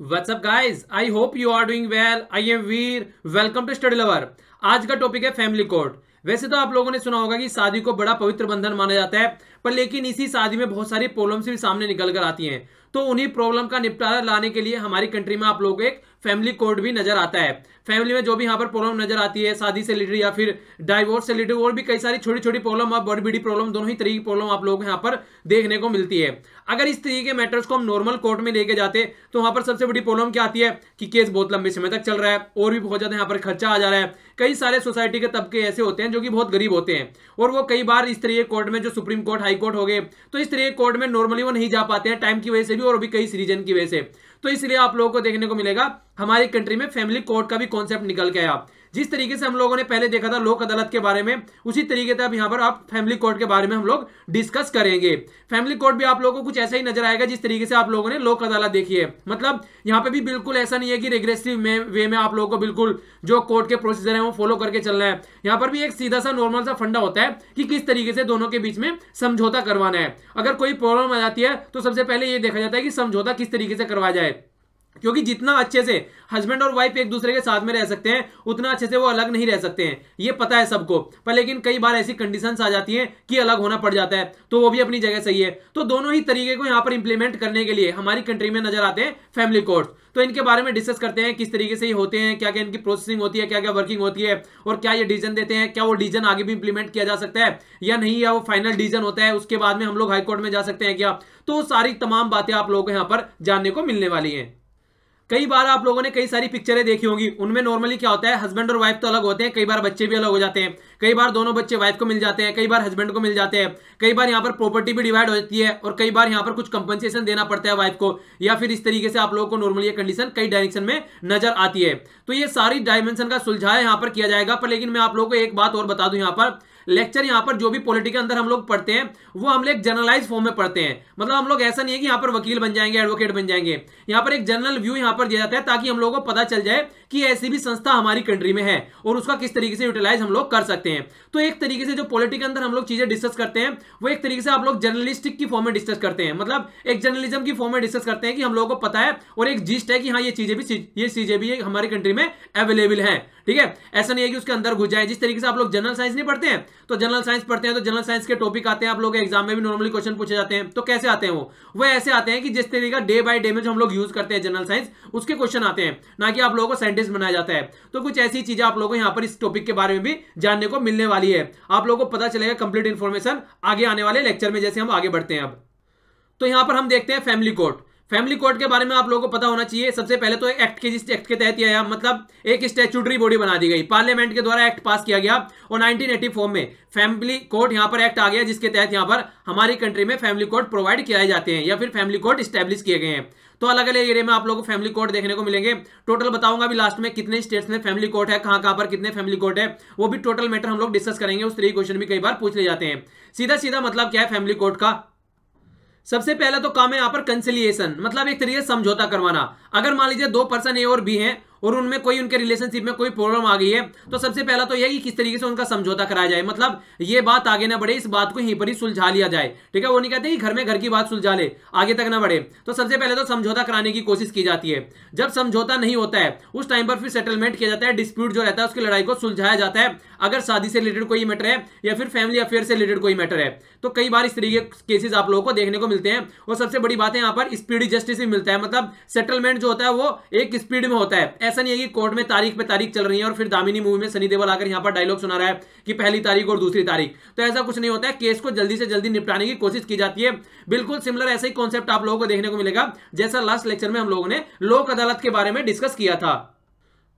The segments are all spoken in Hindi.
What's up guys? I hope you are doing well. I am Veer. Welcome to StudY LoveR. आज का टॉपिक है फैमिली कोड. वैसे तो आप लोगों ने सुना होगा कि शादी को बड़ा पवित्र बंधन माना जाता है, पर लेकिन इसी शादी में बहुत सारी प्रॉब्लम्स भी सामने निकल कर आती हैं. तो उन्हीं प्रॉब्लम का निपटारा लाने के लिए हमारी कंट्री में आप लोगों को एक फैमिली कोड भी नजर आता है. फैमिली में जो भी यहाँ पर प्रॉब्लम नजर आती है, शादी से रिलेटेड या फिर डाइवोर्स से रिलेटेड, और भी कई सारी छोटी छोटी प्रॉब्लम और बड़ी बड़ी प्रॉब्लम, दोनों ही तरह की प्रॉब्लम आप लोगों को यहाँ पर देखने को मिलती है. अगर इस तरीके के मैटर्स को हम नॉर्मल कोर्ट में लेके जाते तो वहाँ पर सबसे बड़ी प्रॉब्लम क्या आती है कि केस बहुत लंबे समय तक चल रहा है और भी बहुत ज्यादा यहाँ पर खर्चा आ जा रहा है. कई सारे सोसाइटी के तबके ऐसे होते हैं जो कि बहुत गरीब होते हैं और वो कई बार इस तरह के कोर्ट में, जो सुप्रीम कोर्ट, हाई कोर्ट हो गए, तो इस तरह के कोर्ट में नॉर्मली वो नहीं जा पाते हैं, टाइम की वजह से भी और भी कई रीजन की वजह से. तो इसलिए आप लोगों को देखने को मिलेगा हमारी कंट्री में फैमिली कोर्ट का भी कॉन्सेप्ट निकल के आया. जिस तरीके से हम लोगों ने पहले देखा था लोक अदालत के बारे में, उसी तरीके से अब यहाँ पर आप फैमिली कोर्ट के बारे में हम लोग डिस्कस करेंगे. फैमिली कोर्ट भी आप लोगों को कुछ ऐसा ही नजर आएगा जिस तरीके से आप लोगों ने लोक अदालत देखी है. मतलब यहाँ पे भी बिल्कुल ऐसा नहीं है कि रेग्रेसिव वे में आप लोगों को बिल्कुल जो कोर्ट के प्रोसीजर है वो फॉलो करके चलना है. यहाँ पर भी एक सीधा सा नॉर्मल सा फंडा होता है कि किस तरीके से दोनों के बीच में समझौता करवाना है. अगर कोई प्रॉब्लम आ जाती है तो सबसे पहले ये देखा जाता है कि समझौता किस तरीके से करवाया जाए, क्योंकि जितना अच्छे से हस्बैंड और वाइफ एक दूसरे के साथ में रह सकते हैं उतना अच्छे से वो अलग नहीं रह सकते हैं, ये पता है सबको. पर लेकिन कई बार ऐसी कंडीशंस आ जाती हैं कि अलग होना पड़ जाता है, तो वो भी अपनी जगह सही है. तो दोनों ही तरीके को यहाँ पर इंप्लीमेंट करने के लिए हमारी कंट्री में नजर आते हैं फैमिली कोर्ट. तो इनके बारे में डिस्कस करते हैं किस तरीके से ये होते हैं, क्या क्या इनकी प्रोसेसिंग होती है, क्या क्या वर्किंग होती है, और क्या ये डिसीजन देते हैं, क्या वो डिसीजन आगे भी इंप्लीमेंट किया जा सकता है या नहीं, या वो फाइनल डिसीजन होता है, उसके बाद में हम लोग हाईकोर्ट में जा सकते हैं क्या. तो सारी तमाम बातें आप लोगों को यहाँ पर जानने को मिलने वाली हैं. कई बार आप लोगों ने कई सारी पिक्चरें देखी होंगी, उनमें नॉर्मली क्या होता है, हस्बैंड और वाइफ तो अलग होते हैं, कई बार बच्चे भी अलग हो जाते हैं, कई बार दोनों बच्चे वाइफ को मिल जाते हैं, कई बार हस्बैंड को मिल जाते हैं, कई बार यहाँ पर प्रॉपर्टी भी डिवाइड हो जाती है और कई बार यहाँ पर कुछ कंपनसेशन देना पड़ता है वाइफ को, या फिर इस तरीके से आप लोगों को नॉर्मली ये कंडीशन कई डायरेक्शन में नजर आती है. तो ये सारी डायमेंशन का सुलझाया यहाँ पर किया जाएगा. पर लेकिन मैं आप लोगों को एक बात और बता दूं, यहाँ पर लेक्चर, यहाँ पर जो भी पॉलिटी के अंदर हम लोग पढ़ते हैं वो हम लोग जनरलाइज फॉर्म में पढ़ते हैं. मतलब हम लोग ऐसा नहीं है कि यहाँ पर वकील बन जाएंगे, एडवोकेट बन जाएंगे. यहाँ पर एक जनरल व्यू यहाँ पर दिया जाता है ताकि हम लोगों को पता चल जाए कि ऐसी भी संस्था हमारी कंट्री में है और उसका किस तरीके से यूटिलाइज हम लोग कर सकते हैं. तो एक तरीके से जो पॉलिटी के अंदर हम लोग चीजें डिस्कस करते हैं वो एक तरीके से आप लोग जर्नलिस्टिक की फॉर्म में डिस्कस करते हैं. मतलब एक जर्नलिज्म की फॉर्म में डिस्कस करते हैं कि हम लोगों को पता है और एक जिस्ट है कि हाँ ये चीजें भी हमारी कंट्री में अवेलेबल है. ठीक है, ऐसा नहीं है कि उसके अंदर घुस जाए. जिस तरीके से आप लोग जनरल साइंस नहीं पढ़ते हैं, तो जनरल साइंस पढ़ते हैं तो जनरल साइंस के टॉपिक आते हैं, आप लोग एग्जाम में भी नॉर्मली क्वेश्चन पूछे जाते हैं. तो कैसे आते हैं वो ऐसे आते हैं कि जिस तरीके का डे बाय डे में जो हम लोग यूज करते हैं जनरल साइंस, उसके क्वेश्चन आते हैं, ना कि आप लोगों को साइंटिस्ट बनाया जाता है. तो कुछ ऐसी चीजें आप लोगों को यहाँ पर इस टॉपिक के बारे में भी जानने को मिलने वाली है. आप लोगों को पता चलेगा कंप्लीट इन्फॉर्मेशन आगे आने वाले लेक्चर में जैसे हम आगे बढ़ते हैं. अब तो यहाँ पर हम देखते हैं फैमिली कोर्ट. फैमिली कोर्ट के बारे में आप लोगों को पता होना चाहिए. सबसे पहले तो एक्ट के तहत आया, मतलब एक स्टैट्यूटरी बॉडी बना दी गई, पार्लियामेंट के द्वारा एक्ट पास किया गया और 1984 में फैमिली कोर्ट यहाँ पर एक्ट आ गया, जिसके तहत यहाँ पर हमारी कंट्री में फैमिली कोर्ट प्रोवाइड किए जाते हैं या फिर फैमिली कोर्ट स्टैब्लिश किए गए हैं. तो अलग अलग एरिया में आप लोगों को फैमिली कोर्ट देखने को मिलेंगे. टोटल बताऊंगा अभी लास्ट में कितने स्टेट्स में फैमिली कोर्ट है, कहां कहां पर कितने फैमिली कोर्ट है, वो भी टोटल मैटर हम लोग डिस्कस करेंगे. उस तरीके क्वेश्चन भी कई बार पूछ ले जाते हैं. सीधा सीधा मतलब क्या है फैमिली कोर्ट का, सबसे पहला तो काम है यहाँ पर कंसिलिएशन, मतलब एक तरीके से समझौता करवाना. अगर मान लीजिए दो पर्सन ए और बी हैं और उनमें कोई, उनके रिलेशनशिप में कोई प्रॉब्लम आ गई है, तो सबसे पहला तो यह कि किस तरीके से उनका समझौता कराया जाए. मतलब ये बात आगे ना बढ़े, इस बात को यहीं पर ही सुलझा लिया जाए. ठीक है, वो नहीं कहते कि घर में घर की बात सुलझा ले, आगे तक ना बढ़े. तो सबसे पहले तो समझौता कराने की कोशिश की जाती है. जब समझौता नहीं होता है उस टाइम पर फिर सेटलमेंट किया जाता है, डिस्प्यूट जो रहता है उसकी लड़ाई को सुलझाया जाता है. अगर शादी से रिलेटेड कोई मैटर है या फिर फैमिली अफेयर से रिलेटेड कोई मैटर है, तो कई बार इस तरीके के केसेस आप लोगों को देखने को मिलते हैं. और सबसे बड़ी बात है यहाँ पर स्पीडी जस्टिस भी मिलता है, मतलब सेटलमेंट जो होता है वो एक स्पीड में होता है. ऐसा नहीं है कि कोर्ट में तारीख पे तारीख चल रही है और फिर दामिनी मूवी में सनी देओल आकर यहाँ पर डायलॉग सुना रहा है कि पहली तारीख और दूसरी तारीख, तो ऐसा कुछ नहीं होता है. केस को जल्दी से जल्दी निपटाने की कोशिश की जाती है. बिल्कुल सिमिलर ऐसा ही कॉन्सेप्ट आप लोगों को देखने को मिलेगा जैसा लास्ट लेक्चर में हम लोगों ने लोक अदालत के बारे में डिस्कस किया था.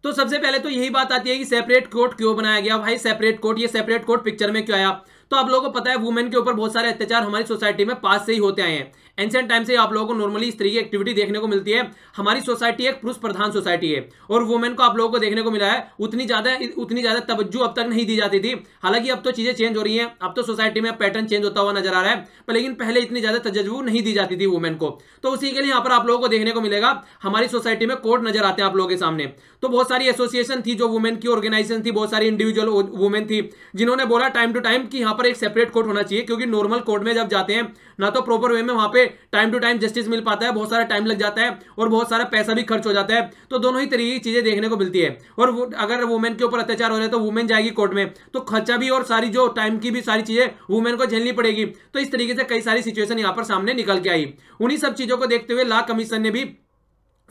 तो सबसे पहले तो यही बात आती है कि सेपरेट कोर्ट क्यों बनाया गया. भाई सेपरेट कोर्ट, ये सेपरेट कोर्ट पिक्चर में क्यों आया? तो आप लोगों को पता है वुमेन के ऊपर बहुत सारे अत्याचार हमारी सोसाइटी में पास से ही होते आए हैं. एंशिएंट टाइम से आप लोगों को नॉर्मली इस तरीके की एक्टिविटी देखने को मिलती है. हमारी सोसाइटी एक पुरुष प्रधान सोसाइटी है और वुमेन को आप लोगों को देखने को मिला है उतनी ज्यादा तवज्जो अब तक नहीं दी जाती थी. हालांकि अब तो चीजें चेंज हो रही हैं, अब तो सोसाइटी में पैटर्न चेंज होता हुआ नजर आ रहा है, पर लेकिन पहले इतनी ज्यादा तवज्जो नहीं दी जाती थी वुमेन को. तो उसी के लिए यहाँ पर आप लोगों को देखने को मिलेगा हमारी सोसाइटी में कोर्ट नजर आते हैं आप लोगों के सामने. तो बहुत सारी एसोसिएशन थी जो वुमेन की ऑर्गेनाइजेशन थी, बहुत सारी इंडिविजुअल वुमेन थी जिन्होंने बोला टाइम टू टाइम की पर एक सेपरेट कोर्ट होना चाहिए, क्योंकि नॉर्मल कोर्ट में जब जाते हैं ना तो प्रॉपर वे में वहां पे टाइम टू टाइम जस्टिस मिल पाता है, बहुत सारा टाइम लग जाता है और बहुत सारा पैसा भी खर्च हो जाता है। तो दोनों ही तरीके की चीजें देखने को मिलती है। और अगर वुमेन के ऊपर अत्याचार हो रहा है तो वुमेन जाएगी कोर्ट में, तो खर्चा भी और सारी जो टाइम की भी सारी चीजें वुमेन को झेलनी पड़ेगी। तो इस तरीके से कई सारी सिचुएशन यहाँ पर सामने निकल के आई। उन्हीं सब चीजों को देखते हुए लॉ कमीशन ने भी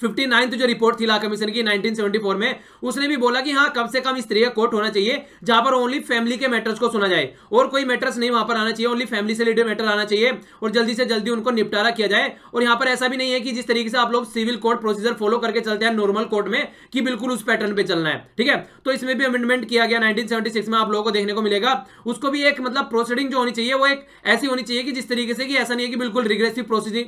59 जो रिपोर्ट थी लॉ कमीशन की 1974 में, उसने भी बोला कि हाँ कम से कम इस तरह का कोर्ट होना चाहिए जहां पर ओनली फैमिली के मैटर्स को सुना जाए, और कोई मैटर्स नहीं वहां पर आना चाहिए, ओनली फैमिली से रिलेटेड मैटर आना चाहिए और जल्दी से जल्दी उनको निपटारा किया जाए। और यहाँ पर ऐसा भी नहीं है कि जिस तरीके से आप लोग सिविल कोर्ट प्रोसीजर फॉलो करके चलते हैं नॉर्मल कोर्ट में कि बिल्कुल उस पैटर्न पर चलना है, ठीक है। तो इसमें भी अमेंडमेंट किया गया 1976 में, आप लोगों को देखने को मिलेगा। उसको भी एक मतलब प्रोसीडिंग जो होनी चाहिए वो एक ऐसी होनी चाहिए कि जिस तरीके से कि ऐसा नहीं है कि बिल्कुल रिग्रेसिव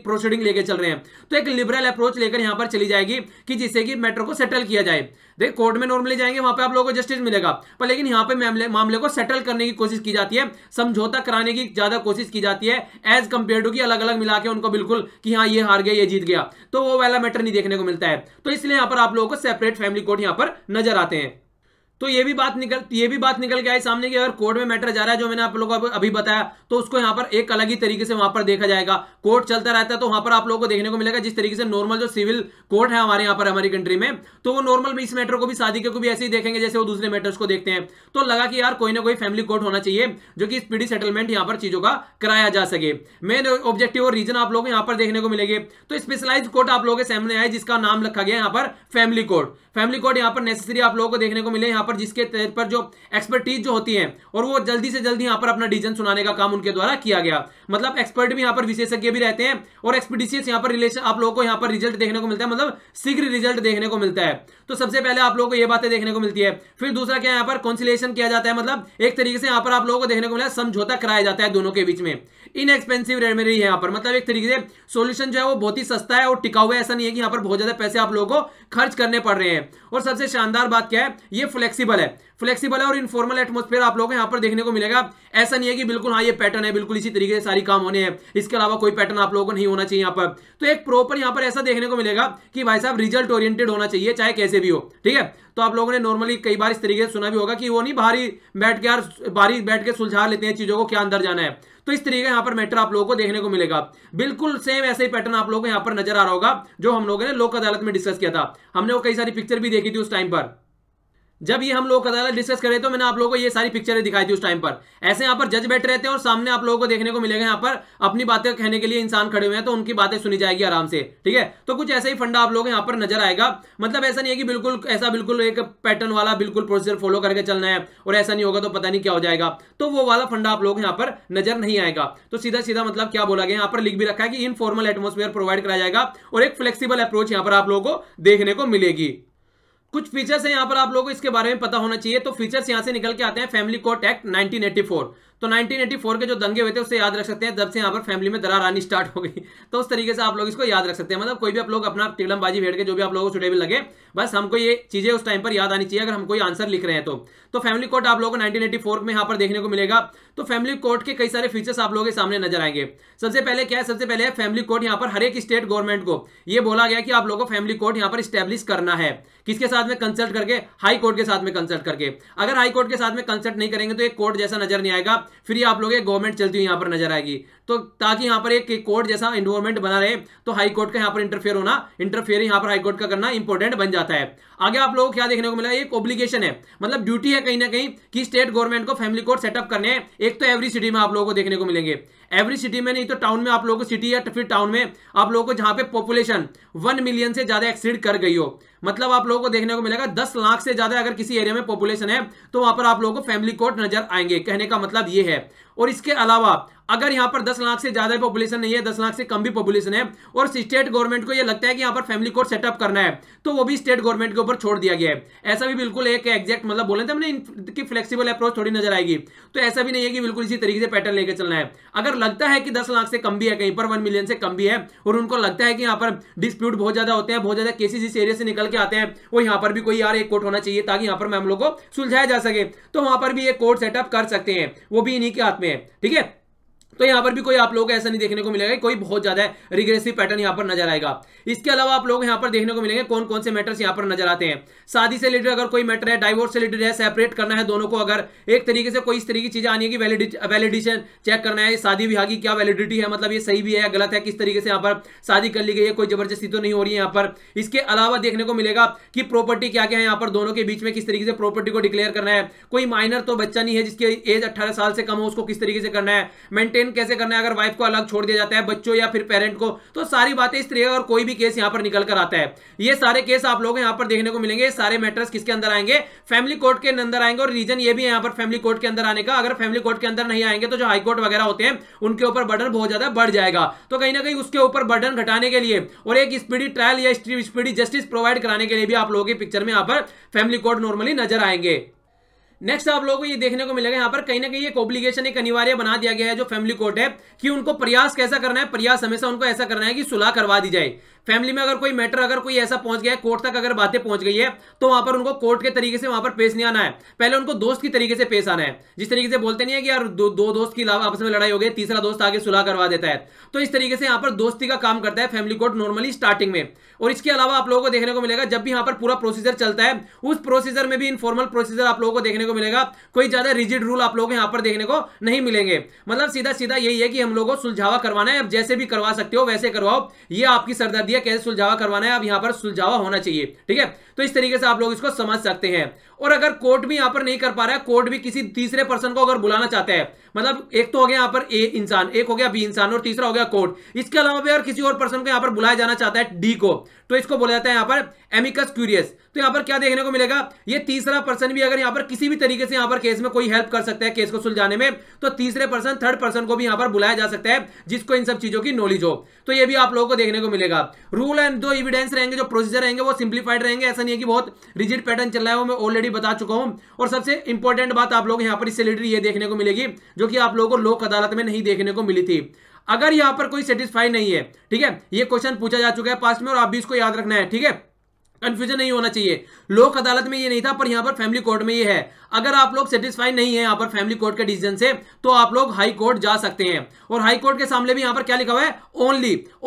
प्रोसीडिंग लेकर चल रहे हैं। तो एक लिबरल अप्रोच लेकर यहाँ पर जाएगी कि जिससे कि मैटर को सेटल किया जाए। देख कोर्ट में नॉर्मली जाएंगे वहां पे आप लोगों को जस्टिस मिलेगा, पर लेकिन यहां पे मामले को सेटल करने की कोशिश की जाती है, समझौता कराने की ज्यादा कोशिश की जाती है एज कंपेयर टू कि अलग अलग मिला के उनको बिल्कुल कि हाँ ये हार गया ये जीत गया, तो वो वाला मैटर नहीं देखने को मिलता है। तो इसलिए यहां पर आप लोगों को सेपरेट फैमिली कोर्ट यहां पर नजर आते हैं। तो ये भी बात निकल के आई सामने कि अगर कोर्ट में मैटर जा रहा है जो मैंने आप लोगों को अभी बताया तो उसको यहाँ पर एक अलग ही तरीके से वहां पर देखा जाएगा। कोर्ट चलता रहता है तो वहां पर आप लोगों को देखने को मिलेगा जिस तरीके से नॉर्मल जो सिविल कोर्ट है हमारे यहाँ पर हमारी कंट्री में, तो वो नॉर्मल इस मैटर को भी शादी के को भी ऐसे ही देखेंगे जैसे वो दूसरे मैटर्स को देखते हैं। तो लगा कि यार कोई ना कोई फैमिली कोर्ट होना चाहिए जो कि स्पीडी सेटलमेंट यहाँ पर चीजों का कराया जा सके। मेन ऑब्जेक्टिव और रीजन आप लोगों को यहाँ पर देखने को मिलेगी। तो स्पेशलाइज्ड कोर्ट आप लोगों के सामने आए जिसका नाम रखा गया यहाँ पर फैमिली कोर्ट। फैमिली कोर्ट यहाँ पर नेसेसरी आप लोगों को देखने को मिले यहाँ पर, जिसके तहत पर जो एक्सपर्टीज जो होती हैं और वो जल्दी से जल्दी यहाँ पर अपना डिसीजन सुनाने का काम उनके द्वारा किया गया। मतलब एक्सपर्ट भी यहाँ पर विशेषज्ञ भी रहते हैं और एक्सपीडिशियस यहाँ पर रिलेशन आप लोगों को यहाँ पर रिजल्ट देखने को मिलता है, मतलब शीघ्र रिजल्ट देखने को मिलता है। तो सबसे पहले आप लोगों को ये बातें देखने को मिलती है। फिर दूसरा क्या यहाँ पर कॉन्सिलिएशन किया जाता है, मतलब एक तरीके से यहाँ पर आप लोगों को देखने को मिला समझौता कराया जाता है दोनों के बीच में। इनएक्सपेंसिव रेमेडी है यहाँ पर, मतलब एक तरीके से सोल्यूशन जो है वो बहुत ही सस्ता है और टिकाऊ है, ऐसा नहीं है कि यहाँ पर बहुत ज्यादा पैसे आप लोगों को खर्च करने पड़ रहे हैं। और सबसे शानदार बात क्या है, ये फ्लेक्सिबल है और इनफॉर्मल एटमॉस्फेयर आप लोगों को यहां पर देखने को मिलेगा। ऐसा नहीं है कि बिल्कुल हाँ ये पैटर्न है बिल्कुल इसी तरीके से सारी काम होने हैं, इसके अलावा कोई पैटर्न आप लोगों को नहीं होना चाहिए यहां पर। तो एक प्रॉपर यहां पर ऐसा देखने को मिलेगा कि भाई साहब रिजल्ट ओरिएंटेड होना चाहिए चाहे कैसे भी हो, ठीक है। तो आप लोगों ने नॉर्मली कई बार इस तरीके से सुना भी होगा कि वो नहीं बाहरी बैठ के सुलझा लेते हैं चीजों को, क्या अंदर जाना है। तो इस तरीके यहाँ पर मैटर आप लोगों को देखने को मिलेगा। बिल्कुल सेम ऐसे ही पैटर्न आप लोगों को यहाँ पर नजर आ रहा होगा जो हम लोगों ने लोक अदालत में डिस्कस किया था। हमने वो कई सारी पिक्चर भी देखी थी उस टाइम पर, जब ये हम लोग अदालत डिस्कस कर रहे थे तो मैंने आप लोगों को ये सारी पिक्चरें दिखाई थी उस टाइम पर। ऐसे यहाँ पर जज बैठ रहे थे और सामने आप लोगों को देखने को मिलेगा यहाँ पर अपनी बातें कहने के लिए इंसान खड़े हुए हैं, तो उनकी बातें सुनी जाएगी आराम से, ठीक है। तो कुछ ऐसा ही फंडा आप लोगों को यहाँ पर नजर आएगा। मतलब ऐसा नहीं है कि बिल्कुल ऐसा बिल्कुल एक पैटर्न वाला बिल्कुल प्रोसीजर फॉलो करके चलना है और ऐसा नहीं होगा तो पता नहीं क्या हो जाएगा, तो वो वाला फंडा आप लोग यहाँ पर नजर नहीं आएगा। तो सीधा सीधा मतलब क्या बोला गया यहाँ पर लिख भी रखा है कि इनफॉर्मल एटमोस्फेयर प्रोवाइड कराया जाएगा और एक फ्लेक्सिबल अप्रोच यहाँ पर आप लोगों को देखने को मिलेगी। कुछ फीचर्स हैं यहाँ पर आप लोगों को इसके बारे में पता होना चाहिए। तो फीचर्स यहाँ से निकल के आते हैं फैमिली कोर्ट एक्ट 1984। तो 1984 के जो दंगे हुए थे उससे याद रख सकते हैं, जब से यहाँ पर फैमिली में दरार आनी स्टार्ट हो गई तो उस तरीके से आप लोग इसको याद रख सकते हैं। मतलब कोई भी आप लोग अपना टिकड़मबाजी भेड़ के जो भी आप लोगों को सुटेबल लगे, बस हमको ये चीजें उस टाइम पर याद आनी चाहिए अगर हम कोई आंसर लिख रहे हैं तो फैमिली कोर्ट आप लोगों को 1984 में यहाँ पर देखने को मिलेगा। तो फैमिली कोर्ट के कई सारे फीचर्स आप लोगों के सामने नजर आएंगे। सबसे पहले क्या है, सबसे पहले फैमिली कोर्ट यहाँ पर हर एक स्टेट गवर्नमेंट को यह बोला गया कि आप लोगों को फैमिली कोर्ट यहाँ पर स्टैब्लिश करना है। किसके साथ में कंसल्ट करके? हाई कोर्ट के साथ में कंसल्ट करके। अगर हाई कोर्ट के साथ में कंसल्ट नहीं करेंगे तो एक कोर्ट जैसा नजर नहीं आएगा, फिर ये आप लोग एक गवर्नमेंट चलती हुई यहाँ पर नजर आएगी। तो ताकि यहाँ पर एक कोर्ट जैसा एनवायरमेंट बना रहे तो हाई कोर्ट का यहाँ पर इंटरफेयर यहाँ पर हाई कोर्ट का करना इंपॉर्टेंट बन जाता है। आगे आप लोगों को क्या देखने को मिला, एक ऑब्लिगेशन है, मतलब ड्यूटी है कहीं ना कहीं कि स्टेट गवर्नमेंट को फैमिली कोर्ट सेटअप करने हैं। एक तो एवरी सिटी में आप लोगों को देखने को मिलेंगे, एवरी सिटी में नहीं तो टाउन में आप लोगों को, सिटी या फिर टाउन में आप लोगों को जहां पे पॉपुलेशन 1 मिलियन से ज्यादा एक्सीड कर गई हो। मतलब आप लोगों को देखने को मिलेगा 10 लाख से ज्यादा अगर किसी एरिया में पॉपुलेशन है तो वहां पर आप लोगों को फैमिली कोर्ट नजर आएंगे, कहने का मतलब ये है। और इसके अलावा अगर यहाँ पर 10 लाख से ज्यादा पॉपुलेशन नहीं है, 10 लाख से कम भी पॉपुलेशन है और स्टेट गवर्नमेंट को ये लगता है कि यहाँ पर फैमिली कोर्ट सेटअप करना है तो वो भी स्टेट गवर्नमेंट के ऊपर छोड़ दिया गया है। ऐसा भी बिल्कुल एक एग्जैक्ट मतलब बोले थे हमने कि फ्लेक्सिबल अप्रोच थोड़ी नजर आएगी। तो ऐसा भी नहीं है कि बिल्कुल इसी तरीके से पैटर्न लेकर चलना है। अगर लगता है कि 10 लाख से कम भी है, कहीं पर 1 मिलियन से कम भी है और उनको लगता है कि यहाँ पर डिस्प्यूट बहुत ज्यादा होते हैं, बहुत ज्यादा केसेज इस एरिया से निकल के आते हैं और यहाँ पर भी कोई यार एक कोर्ट होना चाहिए ताकि यहाँ पर मामलों को सुलझाया जा सके, तो वहां पर भी एक कोर्ट सेटअप कर सकते हैं, वो भी इन्हीं के हाथ में है, ठीक है। तो यहाँ पर भी कोई आप लोग ऐसा नहीं देखने को मिलेगा, कोई बहुत ज्यादा रिग्रेसिव पैटर्न यहाँ पर नजर आएगा। इसके अलावा आप लोग यहाँ पर देखने को मिलेंगे कौन कौन से मैटर्स यहाँ पर नजर आते हैं। शादी से रिलेटेड अगर कोई मैटर है, डाइवोर्स से रिलेटेड है, सेपरेट करना है दोनों को, अगर एक तरीके से कोई इस तरीके की चीजें आनी है कि वैलिडेशन चेक करना है, शादी विवाह की क्या वैलिडिटी है, मतलब ये सही भी है या गलत है, किस तरीके से यहाँ पर शादी कर ली गई है, कोई जबरदस्ती तो नहीं हो रही है यहाँ पर। इसके अलावा देखने को मिलेगा कि प्रॉपर्टी क्या क्या है यहाँ पर, दोनों के बीच में किस तरीके से प्रॉपर्टी को डिक्लेयर करना है, कोई माइनर तो बच्चा नहीं है जिसकी एज 18 साल से कम हो, उसको किस तरीके से करना है, मेंटेन कैसे करना है, अगर वाइफ को अलग छोड़ दिया जाता है बच्चों या फिर पेरेंट को, तो सारी बातें इस तरीके का और कोई भी केस यहाँ पर निकल कर आता है। ये सारे केस आप लोग यहाँ पर देखने को मिलेंगे। सारे मैटर्स किसके अंदर आएंगे? फैमिली कोर्ट के अंदर आएंगे। और रीजन ये भी है यहाँ पर फैमिली कोर्ट के अंदर आने का, अगर फैमिली कोर्ट के अंदर नहीं आएंगे तो जो हाई कोर्ट वगैरह होते हैं उनके ऊपर बर्डन बहुत ज्यादा बढ़ जाएगा। तो कहीं ना कहीं उसके ऊपर बर्डन घटाने के लिए और एक स्पीडी ट्रायल या स्पीडी जस्टिस प्रोवाइड कराने के लिए भी आप लोगों की पिक्चर में यहाँ पर फैमिली कोर्ट नॉर्मली नजर आएंगे। नेक्स्ट आप लोगों को ये देखने को मिलेगा यहाँ पर कहीं ना कहीं एक ऑब्लिगेशन, एक अनिवार्य बना दिया गया है जो फैमिली कोर्ट है कि उनको प्रयास कैसा करना है, प्रयास हमेशा उनको ऐसा करना है कि सुलह करवा दी जाए। फैमिली में अगर कोई मैटर अगर कोई ऐसा पहुंच गया है, कोर्ट तक अगर बातें पहुंच गई है, तो वहां पर उनको कोर्ट के तरीके से वहां पर पेश नहीं आना है, पहले उनको दोस्त की तरीके से पेश आना है। जिस तरीके से बोलते नहीं है कि यार दो दोस्त की आपस में लड़ाई हो गई, तीसरा दोस्त आगे सुलह करवा देता है, तो इस तरीके से यहाँ पर दोस्ती का काम करता है फैमिली कोर्ट नॉर्मली स्टार्टिंग में। और इसके अलावा आप लोगों को देखने को मिलेगा जब भी यहाँ पर पूरा प्रोसीजर चलता है, उस प्रोसीजर में भी इनफॉर्मल प्रोसीजर आप लोगों को देखने को मिलेगा। कोई ज्यादा रिजिड रूल आप लोगों को यहाँ पर देखने को नहीं मिलेंगे, मतलब सीधा सीधा यही है कि हम लोगों को सुलझावा करवाना है, आप जैसे भी करवा सकते हो वैसे करवाओ, ये आपकी सरदर्दी है, कैसे सुलझावा करवाना है, अब यहां पर सुलझावा होना चाहिए। ठीक है, तो इस तरीके से आप लोग इसको समझ सकते हैं। और अगर कोर्ट भी यहां पर नहीं कर पा रहा है, कोर्ट भी किसी तीसरे पर्सन को अगर बुलाना चाहता है, मतलब एक तो हो गया यहां पर ए इंसान, एक हो गया बी इंसान और तीसरा हो गया कोर्ट, इसके अलावा भी अगर किसी और पर्सन को यहां पर बुलाया जाना चाहता है डी को, तो इसको बोला जाता है यहां पर एमिकस क्यूरियस। तो यहां पर क्या देखने को मिलेगा, ये तीसरा पर्सन भी अगर यहां पर किसी भी तरीके से यहां पर केस में कोई हेल्प कर सकता है केस को सुलझाने में, तो तीसरे पर्सन थर्ड पर्सन को भी यहां पर बुलाया जा सकता है जिसको इन सब चीजों की नॉलेज हो। तो ये भी आप लोगों को देखने को मिलेगा। रूल एंड दो एविडेंस रहेंगे, जो प्रोसीजर रहेंगे वो सिंप्लीफाइड रहेंगे, ऐसा नहीं है कि बहुत रिजिड पैटर्न चल रहा है, वो मैं ऑलरेडी बता चुका हूं। और सबसे इंपॉर्टेंट बात आप लोग यहां पर इससे रिलेटेड ये देखने को मिलेगी जो कि आप लोगों को लोक अदालत में नहीं देखने को मिली थी। अगर यहां पर कोई सेटिस्फाई नहीं है, ठीक है, ये क्वेश्चन पूछा जा चुका है पास्ट में और आप भी इसको याद रखना है, ठीक है, कंफ्यूजन नहीं होना चाहिए। लोक अदालत में ये नहीं था पर यहाँ पर फैमिली कोर्ट में ये है। अगर आप लोग सेटिस्फाई नहीं है यहाँ पर फैमिली कोर्ट के डिसीजन से, तो आप लोग हाई कोर्ट जा सकते हैं। और हाई कोर्ट के सामने भी यहाँ पर क्या लिखा हुआ है,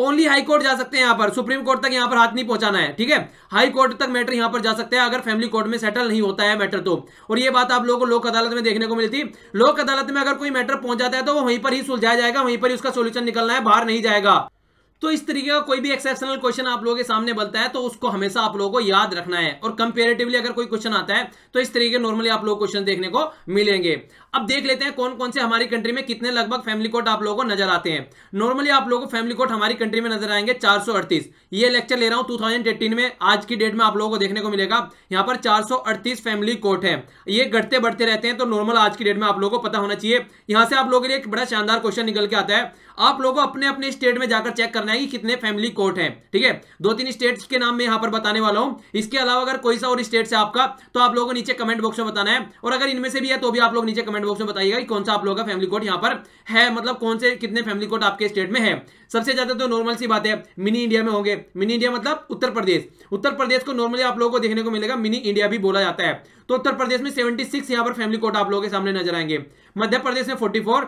ओनली हाई कोर्ट जा सकते हैं। यहाँ पर सुप्रीम कोर्ट तक यहाँ पर हाथ नहीं पहुंचाना है, ठीक है, हाई कोर्ट तक मैटर यहाँ पर जा सकते हैं अगर फैमिली कोर्ट में सेटल नहीं होता है मैटर तो। और ये बात आप लोगों को लोक अदालत में देखने को मिली थी। लोक अदालत में अगर कोई मैटर पहुंच जाता है तो वहीं पर ही सुलझाया जाएगा, वहीं पर ही उसका सोल्यूशन निकलना है, बाहर नहीं जाएगा। तो इस तरीके का कोई भी एक्सेप्शनल क्वेश्चन आप लोगों के सामने बनता है तो उसको हमेशा आप लोगों को याद रखना है। और कंपेरेटिवली अगर कोई क्वेश्चन आता है तो इस तरीके नॉर्मली आप लोग क्वेश्चन देखने को मिलेंगे। अब देख लेते हैं कौन कौन से हमारी कंट्री में कितने लगभग फैमिली कोर्ट आप लोगों को नजर आते हैं। नॉर्मली आप लोगों को फैमिली कोर्ट हमारी कंट्री में नजर आएंगे 438। ये लेक्चर ले रहा हूं 2018 में, आज की डेट में आप लोगों को देखने को मिलेगा यहाँ पर 438 फैमिली कोर्ट है। ये घटते बढ़ते रहते हैं तो नॉर्मल आज की डेट में आप लोगों को पता होना चाहिए। यहाँ से आप लोगों के लिए एक बड़ा शानदार क्वेश्चन निकल के आता है। आप लोगों को अपने अपने स्टेट में जाकर चेक करना है कि कितने फैमिली कोर्ट हैं, ठीक है। 2-3 स्टेट्स के नाम मैं यहां पर बताने वाला हूं। इसके अलावा अगर कोई सा और स्टेट से आपका, तो आप लोगों को नीचे कमेंट बॉक्स में बताना है। और अगर इनमें से भी है तो भी आप लोग नीचे कमेंट बॉक्स में बताइएगा कि कौन सा आप लोगों का फैमिली कोर्ट यहां पर है, मतलब कौन से कितने फैमिली कोर्ट आपके स्टेट में है। सबसे ज्यादा तो नॉर्मल सी बात है मिनी इंडिया में होंगे। मिनी इंडिया मतलब उत्तर प्रदेश को नॉर्मली आप लोगों को देखने को मिलेगा, मिनी इंडिया भी बोला जाता है। तो उत्तर प्रदेश में 76 यहां पर फैमिली कोर्ट आप लोगों के सामने नजर आएंगे। मध्य प्रदेश में 44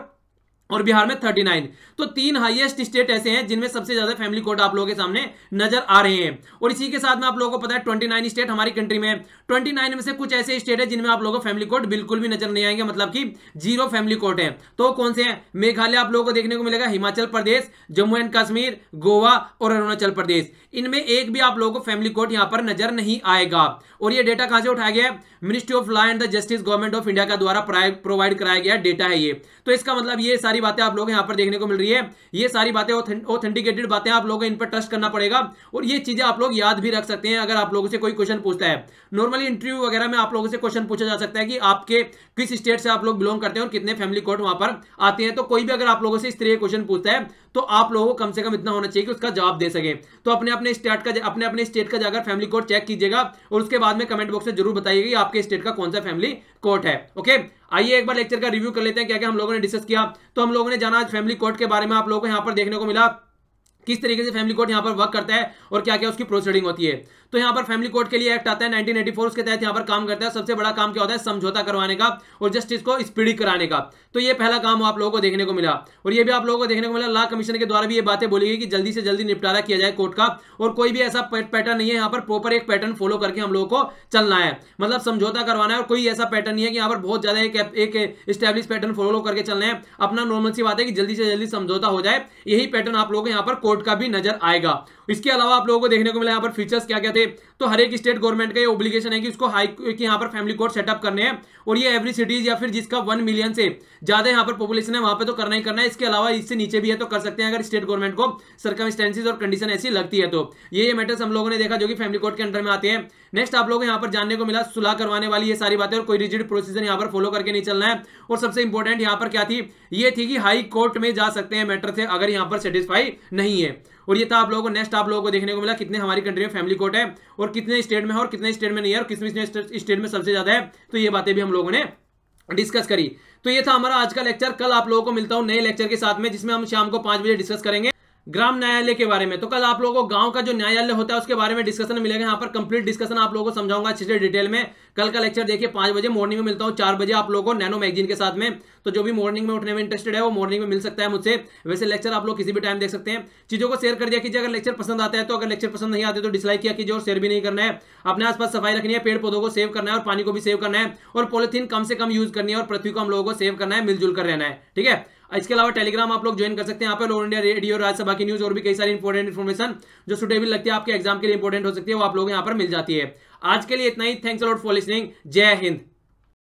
और बिहार में 39। तो 3 हाईएस्ट स्टेट ऐसे हैं जिनमें सबसे ज्यादा फैमिली कोर्ट आप लोगों के सामने नजर आ रहे हैं। और इसी के साथ में आप लोगों को पता है 29 स्टेट हमारी कंट्री में। 29 में से कुछ ऐसे स्टेट है जिनमें आप लोगों को फैमिली कोर्ट बिल्कुल भी नजर नहीं आएंगे, मतलब कि 0 फैमिली कोर्ट है। तो कौन से हैं? मेघालय आप लोगों को देखने को मिलेगा, हिमाचल प्रदेश, जम्मू एंड कश्मीर, गोवा और अरुणाचल प्रदेश। इनमें एक भी आप लोगों को फैमिली कोर्ट यहाँ पर नजर नहीं आएगा। और ये डेटा कहाँ से उठाया गया है? Ministry of law and justice government of India का द्वारा प्रोवाइड कराया गया डेटा है ये। तो इसका मतलब ये सारी बातें आप लोग यहां पर देखने को मिल रही है। ये सारी बातें ऑथेंटिकेटेड बातें, आप लोगों को इन पर ट्रस्ट करना पड़ेगा। और ये चीजें आप लोग याद भी रख सकते हैं अगर आप लोगों से कोई क्वेश्चन पूछता है। नॉर्मली इंटरव्यू वगैरह में आप लोगों से क्वेश्चन पूछा जा सकता है कि आपके किस स्टेट से आप लोग बिलोंग करते हैं और कितने फैमिली कोर्ट वहां पर आते हैं। तो कोई भी अगर आप लोगों से इस तरह क्वेश्चन पूछता है तो आप लोगों को कम से कम इतना होना चाहिए कि उसका जवाब दे सके। तो अपने अपने स्टेट का जाकर फैमिली कोर्ट चेक कीजिएगा और उसके बाद में कमेंट बॉक्स में जरूर बताइएगा कि आपके स्टेट का कौन सा फैमिली कोर्ट है। ओके, आइए एक बार लेक्चर का रिव्यू कर लेते हैं क्या क्या हम लोगों ने डिस्कस किया। तो हम लोगों ने जाना आज फैमिली कोर्ट के बारे में। आप लोगों को यहाँ पर देखने को मिला किस तरीके से फैमिली कोर्ट यहाँ पर वर्क करता है और क्या क्या उसकी प्रोसीडिंग होती है। तो यहाँ पर फैमिली कोर्ट के लिए एक्ट आता है 1984, के तहत यहाँ पर काम करता है। सबसे बड़ा काम क्या होता है? समझौता करवाने का और जस्टिस को स्पीडी कराने का। तो ये पहला काम आप लोगों को देखने को मिला और ये भी आप लोगों को देखने को मिला। लॉ कमीशन के द्वारा भी ये बातें बोली गई कि जल्दी से जल्दी निपटारा किया जाए कोर्ट का, और कोई भी ऐसा पैटर्न नहीं है यहाँ पर, प्रॉपर एक पैटर्न फॉलो करके हम लोगों को चलना है, मतलब समझौता करवाना है। और कोई ऐसा पैटर्न नहीं है कि यहाँ पर बहुत ज्यादा एक एस्टेब्लिश पैटर्न फॉलो करके चलना है, अपना नॉर्मल सी बात है कि जल्दी से जल्दी समझौता हो जाए। यही पैटर्न आप लोगों को यहाँ पर कोर्ट का भी नजर आएगा। इसके अलावा आप लोगों को देखने को मिला यहाँ पर फीचर्स क्या क्या थे। तो हर एक स्टेट गवर्नमेंट का ये ओब्लिगेशन है कि उसको हाई कि यहाँ पर फैमिली कोर्ट सेटअप करने हैं, और ये एवरी सिटीज या फिर जिसका 1 मिलियन से ज्यादा यहाँ पर पॉपुलेशन है वहां पे तो करना ही करना है। इसके अलावा इससे नीचे भी है तो कर सकते हैं, अगर स्टेट गवर्नमेंट को सर्कमस्टेंसेज और कंडीशन ऐसी लगती है। तो ये मैटर्स हम लोगों ने देखा जो कि फैमिली कोर्ट के अंडर में आते हैं। नेक्स्ट आप लोगों को यहाँ पर जानने को मिला सुलह करवाने वाली ये सारी बातें, और कोई रिजिड प्रोसीजर यहाँ पर फॉलो करके नहीं चलना है। और सबसे इंपॉर्टेंट यहाँ पर क्या थी? ये थी कि हाई कोर्ट में जा सकते हैं मैटर से अगर यहाँ पर सेटिस्फाई नहीं है। और ये था आप लोगों को। नेक्स्ट आप लोगों को देखने को मिला कितने हमारी कंट्री में फैमिली कोर्ट है और कितने स्टेट में है और कितने स्टेट में नहीं है और किस स्टेट में सबसे ज्यादा है। तो ये बातें भी हम लोगों ने डिस्कस करी। तो ये था हमारा आज का लेक्चर। कल आप लोगों को मिलता हूं नए लेक्चर के साथ में, जिसमें हम शाम को 5 बजे डिस्कस करेंगे ग्राम न्यायालय के बारे में। तो कल आप लोगों को गांव का जो न्यायालय होता है उसके बारे में डिस्कशन मिलेगा। यहाँ पर कंप्लीट डिस्कशन आप लोगों को समझाऊंगा अच्छे से डिटेल में। कल का लेक्चर देखिए 5 बजे। मॉर्निंग में मिलता हूँ 4 बजे आप लोगों को नैनो मैगजीन के साथ में। तो जो भी मॉर्निंग में उठने में इंटरेस्टेड है वो मॉर्निंग में मिल सकता है मुझसे। वैसे लेक्चर आप लोग किसी भी टाइम देख सकते हैं। चीजों को शेयर कर दिया कीजिए अगर लेक्चर पसंद आता है तो, अगर लेक्चर पसंद नहीं आते तो डिसलाइक किया कीजिए। और शेयर भी नहीं करना है। अपने आसपास सफाई रखनी है, पेड़ पौधों को सेव करना है और पानी को भी सेव करना है, और पॉलिथीन कम से कम यूज करनी है, और पृथ्वी को हम लोगों को सेव करना है, मिलजुल कर रहना है। ठीक है। इसके अलावा टेलीग्राम आप लोग ज्वाइन कर सकते हैं। यहाँ पर ऑल इंडिया रेडियो, राज्यसभा की न्यूज और भी कई सारी इंपॉर्टेंट इन्फॉर्मेशन जो सुटेबल लगती है आपके एग्जाम के लिए इंपॉर्टेंट हो सकती है वो आप लोग यहाँ पर मिल जाती है। आज के लिए इतना ही। Thanks a lot for listening. जय हिंद।